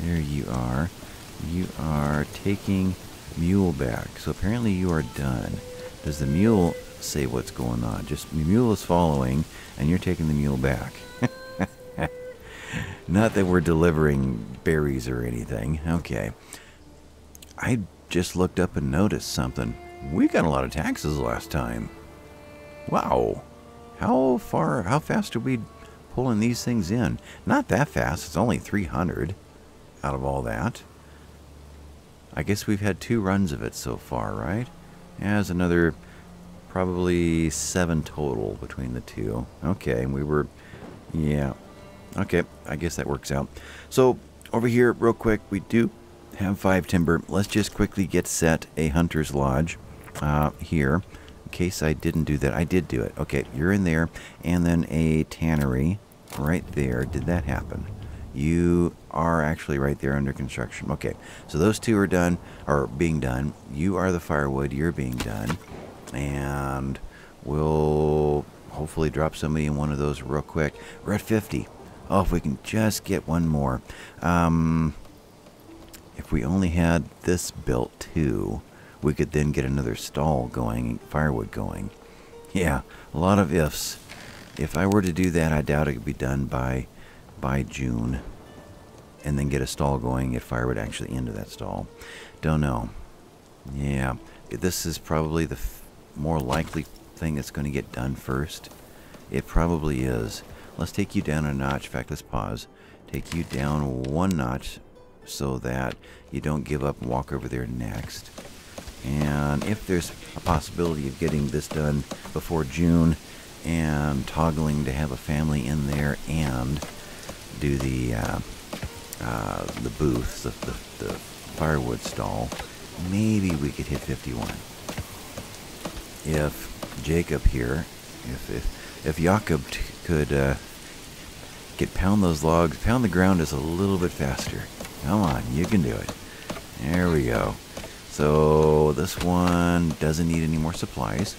There you are. You are taking mule back. So apparently you are done. Does the mule say what's going on? Just the mule is following, and you're taking the mule back. Not that we're delivering berries or anything. Okay. I just looked up and noticed something. We got a lot of taxes last time. Wow. How far, how fast are we pulling these things in? Not that fast. It's only three hundred out of all that. I guess we've had two runs of it so far, right? As another probably seven total between the two. Okay, and we were, yeah. Okay, I guess that works out. So over here, real quick, we do have five timber. Let's just quickly get set a hunter's lodge uh, here. In case I didn't do that, I did do it. Okay, you're in there, and then a tannery right there. Did that happen? You are actually right there under construction. Okay, so those two are done, or being done. You are the firewood, you're being done. And we'll hopefully drop somebody in one of those real quick. We're at fifty. Oh, if we can just get one more. Um, if we only had this built too, we could then get another stall going, firewood going. Yeah, a lot of ifs. If I were to do that, I doubt it could be done by by June, and then get a stall going, get firewood actually into that stall. Don't know. Yeah, this is probably the f more likely thing that's going to get done first. It probably is. Let's take you down a notch. In fact, let's pause. Take you down one notch so that you don't give up and walk over there next. And if there's a possibility of getting this done before June and toggling to have a family in there and do the uh, uh, the booths, the, the, the firewood stall, maybe we could hit fifty-one. If Jacob here, if if, if Jacob could uh, get pound those logs, pound the ground is a little bit faster. Come on, you can do it. There we go. So this one doesn't need any more supplies.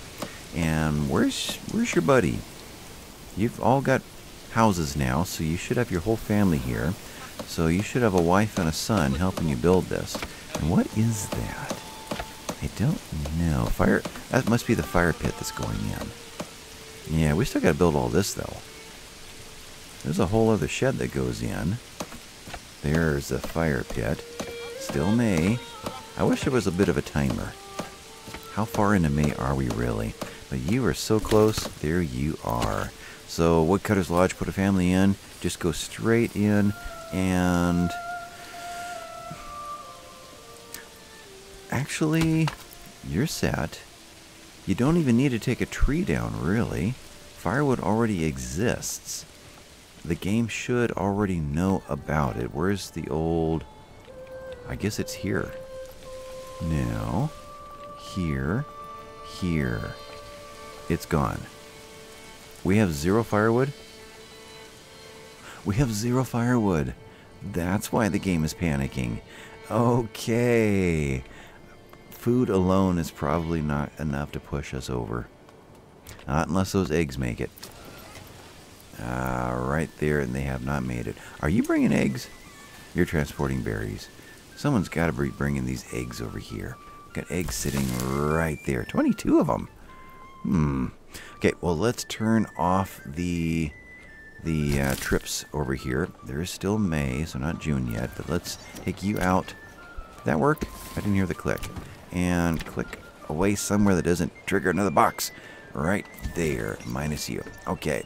And where's where's your buddy? You've all got houses now, so you should have your whole family here. So you should have a wife and a son helping you build this. And what is that? I don't know. Fire, that must be the fire pit that's going in. Yeah, we still gotta build all this though. There's a whole other shed that goes in. There's the fire pit. Still May. I wish there was a bit of a timer. How far into May are we really? But you are so close. There you are. So Woodcutter's Lodge, put a family in, just go straight in, and actually, you're set. You don't even need to take a tree down, really. Firewood already exists. The game should already know about it. Where's the old... I guess it's here. No. Here. Here. It's gone. We have zero firewood? We have zero firewood. That's why the game is panicking. Okay. Food alone is probably not enough to push us over. Not unless those eggs make it. Uh, right there, and they have not made it. Are you bringing eggs? You're transporting berries. Someone's got to be bringing these eggs over here. Got eggs sitting right there. twenty-two of them. Hmm. Okay, well, let's turn off the the uh, trips over here. There is still May, so not June yet, but let's take you out. Did that work? I didn't hear the click. And click away somewhere that doesn't trigger another box. Right there, minus you. Okay,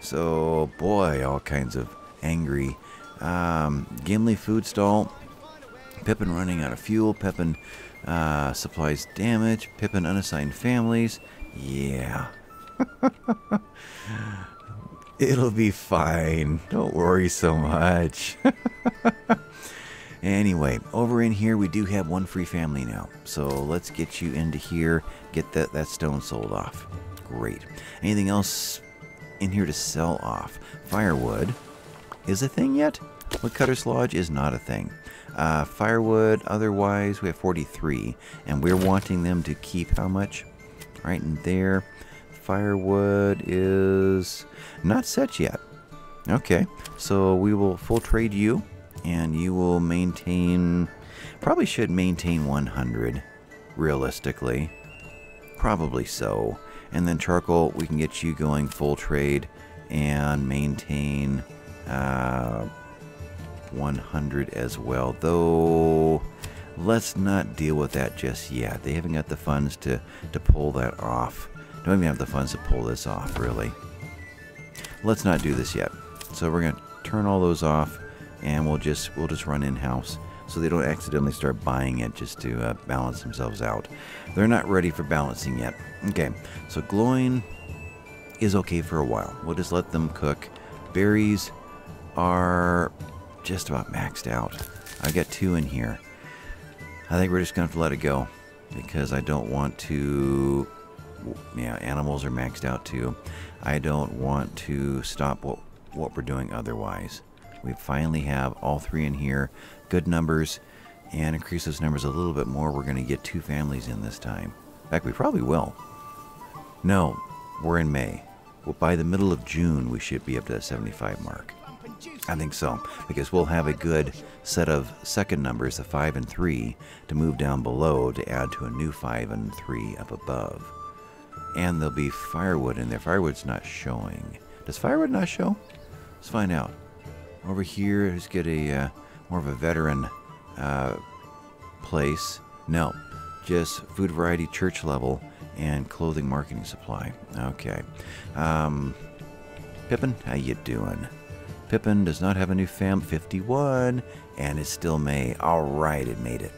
so, boy, all kinds of angry. Um, Gimli food stall. Pippin running out of fuel. Pippin uh, supplies damage. Pippin unassigned families. Yeah. It'll be fine. Don't worry so much. Anyway, over in here we do have one free family now. So let's get you into here. Get that, that stone sold off. Great. Anything else in here to sell off? Firewood is a thing yet? Woodcutter's Lodge is not a thing. Uh, firewood, otherwise, we have forty-three. And we're wanting them to keep how much? Right in there. Firewood is not set yet. Okay, so we will full trade you, and you will maintain, probably should maintain one hundred, realistically. Probably so. And then charcoal, we can get you going full trade and maintain uh, one hundred as well. Though, let's not deal with that just yet. They haven't got the funds to, to pull that off. Don't even have the funds to pull this off, really. Let's not do this yet. So we're going to turn all those off, and we'll just we'll just run in-house. so they don't accidentally start buying it just to uh, balance themselves out. They're not ready for balancing yet. Okay, so Gloin is okay for a while. We'll just let them cook. Berries are just about maxed out. I've got two in here. I think we're just going to have to let it go because I don't want to... Yeah, animals are maxed out too. I don't want to stop what, what we're doing otherwise. We finally have all three in here. Good numbers. And increase those numbers a little bit more. We're going to get two families in this time. In fact, we probably will. No, we're in May. Well, by the middle of June, we should be up to that seventy-five mark. I think so, because we'll have a good set of second numbers, the five and three, to move down below to add to a new five and three up above. And there'll be firewood in there. Firewood's not showing. Does firewood not show? Let's find out. Over here, let's get a uh, more of a veteran uh, place. No, just food variety, church level, and clothing marketing supply. Okay. Um, Pippin, how you doing? Pippin does not have a new fam. fifty-one, and it's still May. All right, it made it.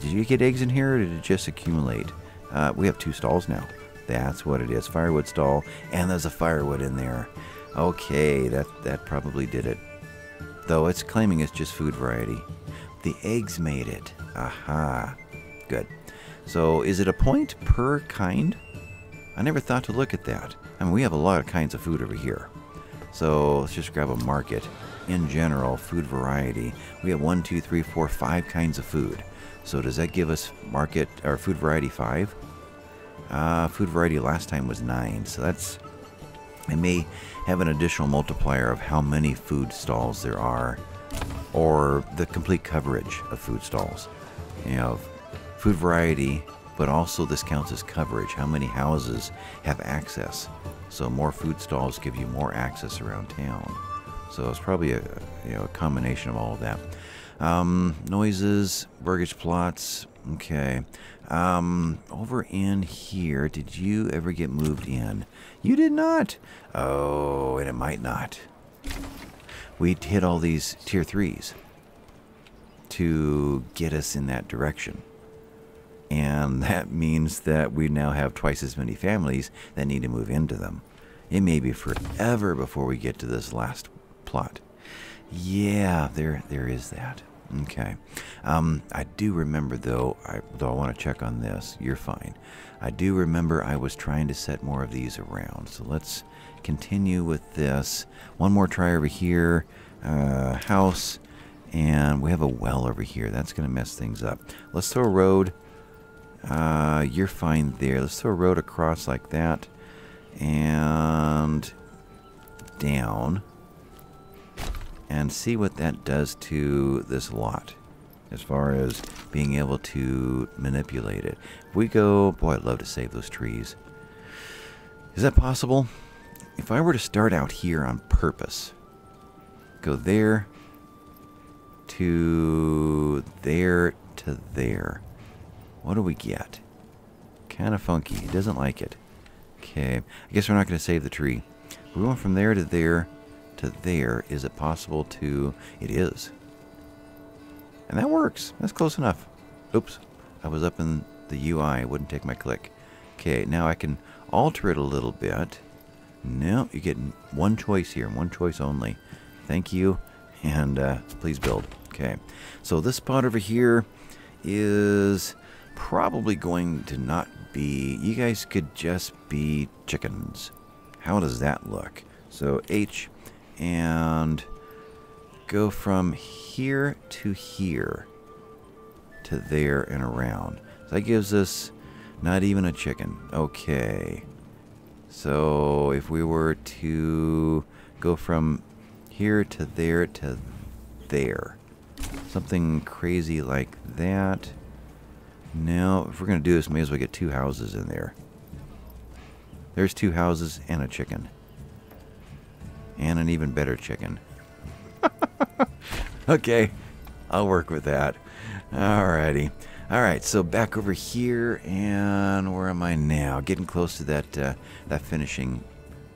Did you get eggs in here, or did it just accumulate? Uh, we have two stalls now. That's what it is. Firewood stall, and there's a firewood in there. Okay, that, that probably did it. Though it's claiming it's just food variety. The eggs made it. Aha. Good. So is it a point per kind? I never thought to look at that. I mean, we have a lot of kinds of food over here. So let's just grab a market. In general, food variety. We have one, two, three, four, five kinds of food. So does that give us market or food variety five? Uh, food variety last time was nine. So that's, it may have an additional multiplier of how many food stalls there are, or the complete coverage of food stalls. You know, food variety, but also this counts as coverage. How many houses have access? So more food stalls give you more access around town. So it's probably a, you know, a combination of all of that. Um, noises, burgage plots. Okay. Um, over in here, did you ever get moved in? You did not. Oh, and it might not. We hit all these tier threes to get us in that direction. And that means that we now have twice as many families that need to move into them. It may be forever before we get to this last plot. Yeah, there there is that. Okay. Um, I do remember, though, I, though I want to check on this. You're fine. I do remember I was trying to set more of these around. So let's continue with this. One more try over here. Uh, house. And we have a well over here. That's going to mess things up. Let's throw a road. Uh, you're fine there. Let's throw a road across like that. And down. And see what that does to this lot as far as being able to manipulate it. If we go, boy, I'd love to save those trees. Is that possible? If I were to start out here on purpose, go there to there to there. What do we get? Kind of funky. He doesn't like it. Okay. I guess we're not going to save the tree. We went from there to there to there. Is it possible to... It is. And that works. That's close enough. Oops. I was up in the U I. It wouldn't take my click. Okay. Now I can alter it a little bit. No. You get one choice here. One choice only. Thank you. And uh, please build. Okay. So this spot over here is... probably going to not be... You guys could just be chickens. How does that look? So H and go from here to here to there and around. So that gives us not even a chicken. Okay. So if we were to go from here to there to there. Something crazy like that. Now, if we're going to do this, may as well get two houses in there. There's two houses and a chicken. And an even better chicken. Okay, I'll work with that. Alrighty. Alright, so back over here, and where am I now? Getting close to that, uh, that finishing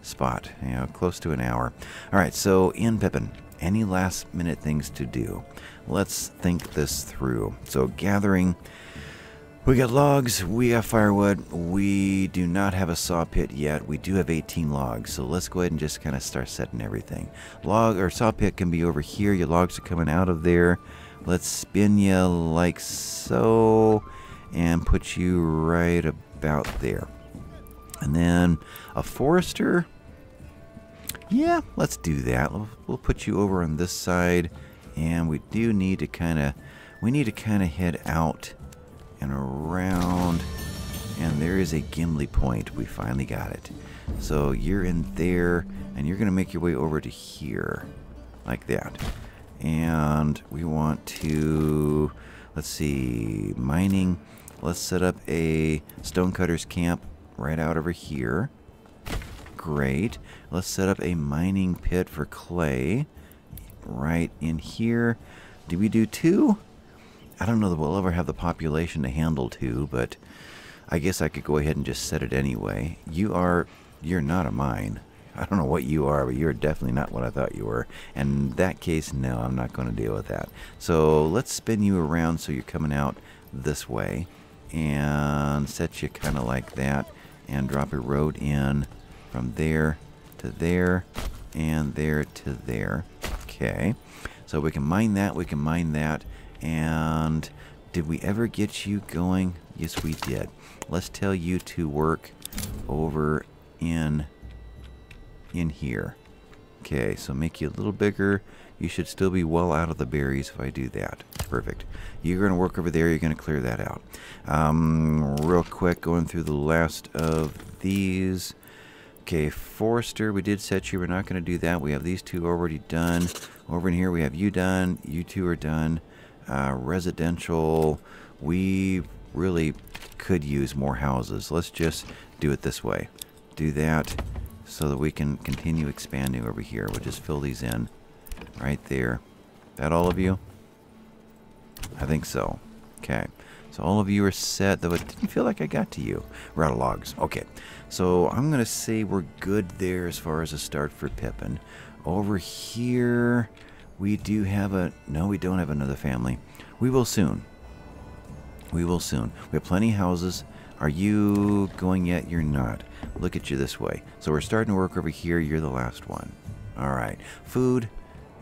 spot. You know, close to an hour. Alright, so in Pippin, any last minute things to do. Let's think this through. So gathering, we got logs, we have firewood, we do not have a saw pit yet. We do have eighteen logs, so let's go ahead and just kind of start setting everything. Log or saw pit can be over here. Your logs are coming out of there. Let's spin you like so and put you right about there. And then a forester. Yeah, let's do that. We'll, we'll put you over on this side, and we do need to kind of, we need to kind of head out and around, and there is a Gimli point. We finally got it. So you're in there, and you're going to make your way over to here, like that. And we want to, let's see, mining. Let's set up a stonecutter's camp right out over here. Great. Let's set up a mining pit for clay right in here. Do we do two? I don't know that we'll ever have the population to handle two, but I guess I could go ahead and just set it anyway. You are, you're not a mine. I don't know what you are, but you're definitely not what I thought you were. And in that case, no, I'm not going to deal with that. So let's spin you around so you're coming out this way and set you kind of like that and drop a road in from there to there and there to there. Okay, so we can mine that, we can mine that. And did we ever get you going? Yes, we did. Let's tell you to work over in in here. Okay, so make you a little bigger. You should still be well out of the berries if I do that. Perfect. You're going to work over there. You're going to clear that out. Um, real quick, going through the last of these. Okay, forester, we did set you. We're not going to do that. We have these two already done. Over in here, we have you done. You two are done. Uh, residential, we really could use more houses. Let's just do it this way. Do that so that we can continue expanding over here. We'll just fill these in right there. That all of you? I think so. Okay. So all of you are set, though it didn't feel like I got to you. We're out of logs. Okay. So I'm going to say we're good there as far as a start for Pippin. Over here, we do have a... No, we don't have another family. We will soon. We will soon. We have plenty of houses. Are you going yet? You're not. Look at you this way. So we're starting to work over here. You're the last one. All right. Food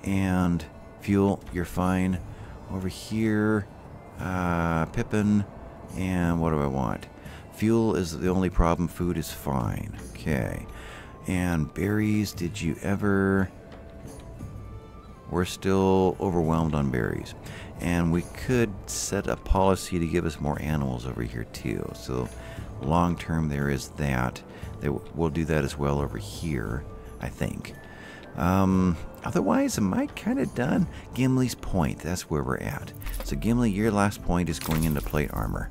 and fuel. You're fine. Over here, uh, Pippin. And what do I want? Fuel is the only problem. Food is fine. Okay. And berries, did you ever... We're still overwhelmed on berries. And we could set a policy to give us more animals over here too. So long term there is that. We'll do that as well over here, I think. Um, otherwise, am I kind of done? Gimli's point, that's where we're at. So Gimli, your last point is going into plate armor.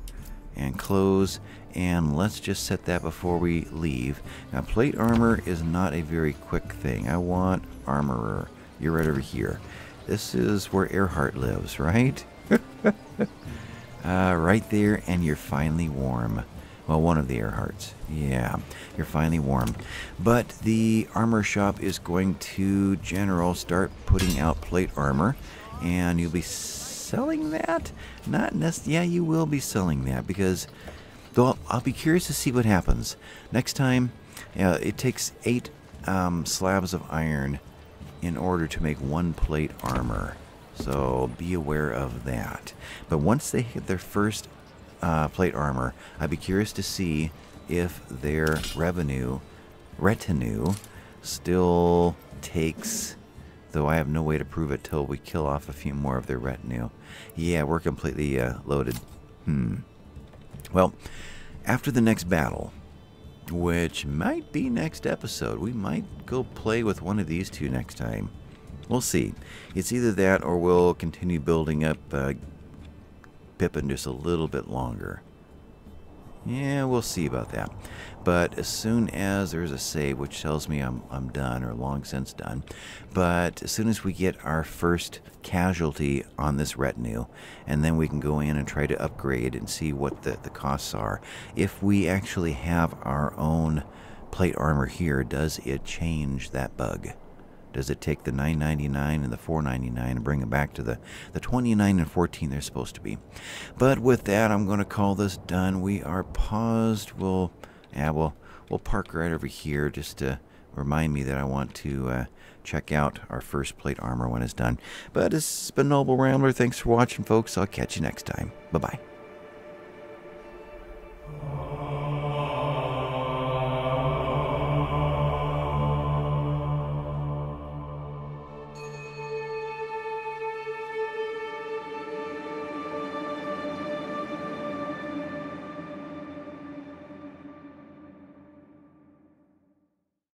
And clothes, and let's just set that before we leave. Now plate armor is not a very quick thing. I want armorer. You're right over here. This is where Earhart lives, right? uh, right there, and you're finally warm. Well, one of the Earharts. Yeah, you're finally warm. But the armor shop is going to, general, start putting out plate armor, and you'll be selling that? Not necessarily. Yeah, you will be selling that, because though I'll be curious to see what happens. Next time, uh, it takes eight um, slabs of iron in order to make one plate armor, so be aware of that. But once they hit their first uh, plate armor, I'd be curious to see if their revenue retinue still takes, though I have no way to prove it till we kill off a few more of their retinue. Yeah, we're completely uh, loaded. Hmm. Well, after the next battle, which might be next episode. We might go play with one of these two next time. We'll see. It's either that or we'll continue building up uh, Pippin just a little bit longer. Yeah, we'll see about that. But as soon as there's a save, which tells me I'm, I'm done or long since done, but as soon as we get our first casualty on this retinue, and then we can go in and try to upgrade and see what the, the costs are. If we actually have our own plate armor here, does it change that bug? Does it take the nine ninety-nine and the four ninety-nine and bring it back to the, the twenty-nine and fourteen they're supposed to be? But with that, I'm going to call this done. We are paused. We'll, yeah, we'll, we'll park right over here just to remind me that I want to uh, check out our first plate armor when it's done. But this has been Noble Rambler. Thanks for watching, folks. I'll catch you next time. Bye-bye.